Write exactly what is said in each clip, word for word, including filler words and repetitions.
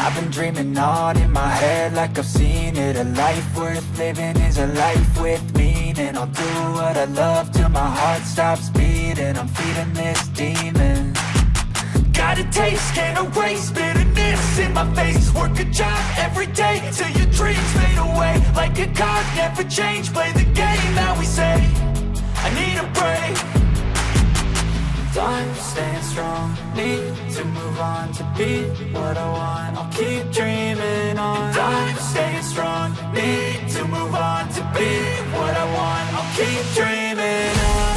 I've been dreaming on in my head like I've seen it. A life worth living is a life with meaning. I'll do what I love till my heart stops beating. I'm feeding this demon. Got a taste, can't erase bitterness in my face. Work a job every day till your dreams fade away. Like a card, never change, play the game that we say. I need a break. I'm staying strong, need to move on to be what I want. I'll keep dreaming on. And I'm staying strong, need to move on to be what I want. I'll keep dreaming on.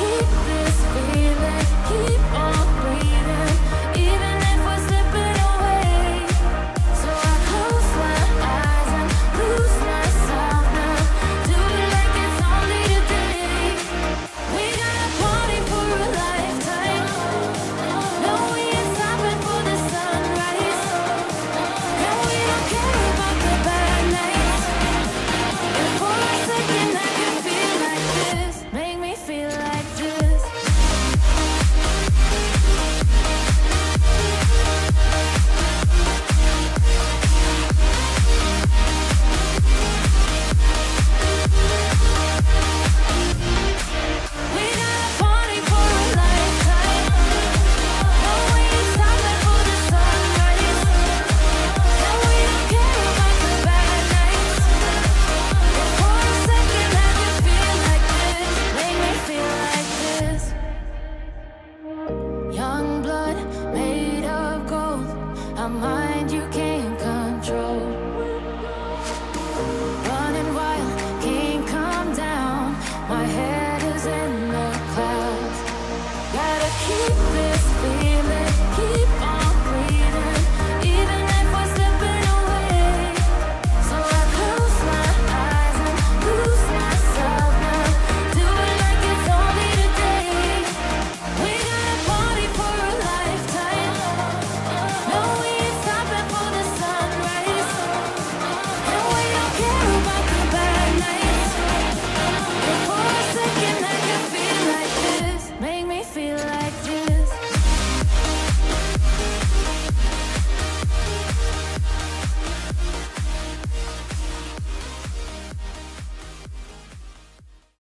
Keep this feeling, keep